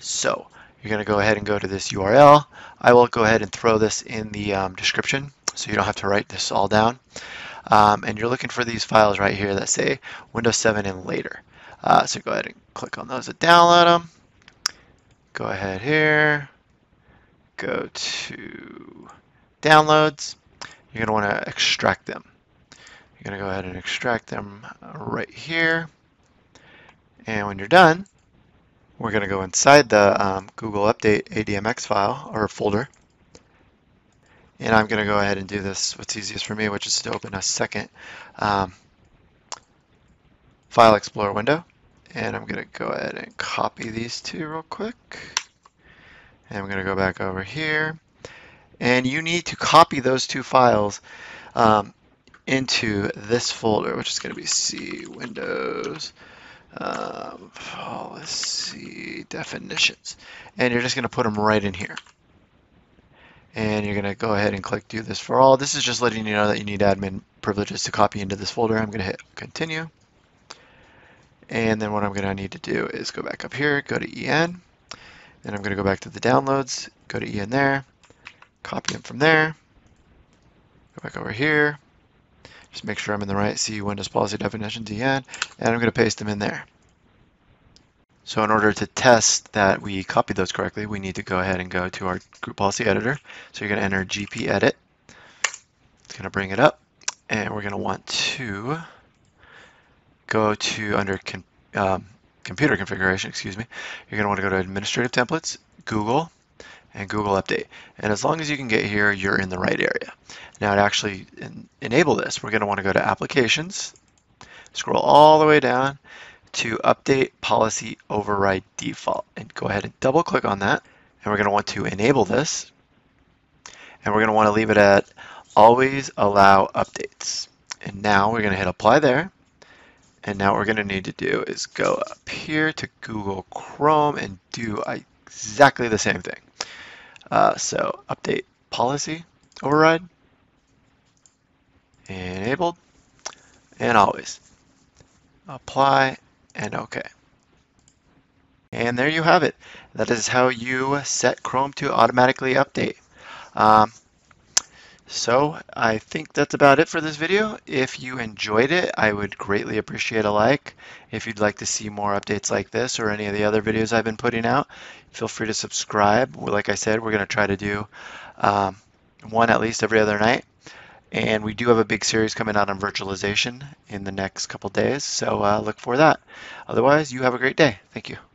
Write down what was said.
So you're going to go ahead and go to this URL. I will go ahead and throw this in the description so you don't have to write this all down. And you're looking for these files right here that say Windows 7 and later. So go ahead and click on those to download them. Go ahead here, go to downloads. You're going to want to extract them. You're going to go ahead and extract them right here. And when you're done, we're going to go inside the Google Update ADMX file or folder. And I'm going to go ahead and do this, what's easiest for me, which is to open a second File Explorer window. And I'm going to go ahead and copy these two real quick. And I'm going to go back over here. And you need to copy those two files into this folder, which is going to be C, Windows, policy definitions. And you're just going to put them right in here. And you're going to go ahead and click do this for all. This is just letting you know that you need admin privileges to copy into this folder. I'm going to hit continue. And then what I'm going to need to do is go back up here, go to EN. Then I'm going to go back to the downloads, go to EN there, copy them from there, go back over here. Just make sure I'm in the right C, Windows policy definition, EN, and I'm going to paste them in there. So in order to test that we copied those correctly, we need to go ahead and go to our group policy editor. So you're going to enter GP edit. It's going to bring it up, and we're going to want to go to under computer configuration, excuse me. You're going to want to go to administrative templates, Google, and Google Update. And as long as you can get here, you're in the right area. Now to actually enable this, we're going to want to go to applications, scroll all the way down to update policy override default, and go ahead and double click on that. And we're going to want to enable this, and we're going to want to leave it at always allow updates. And now we're going to hit apply there. And now what we're going to need to do is go up here to Google Chrome and do exactly the same thing. So update policy override, enabled, and always apply, and OK. And there you have it. That is how you set Chrome to automatically update. So I think that's about it for this video. If you enjoyed it, I would greatly appreciate a like. If you'd like to see more updates like this or any of the other videos I've been putting out, feel free to subscribe. Like I said, we're going to try to do one at least every other night. And we do have a big series coming out on virtualization in the next couple days. So look for that. Otherwise, you have a great day. Thank you.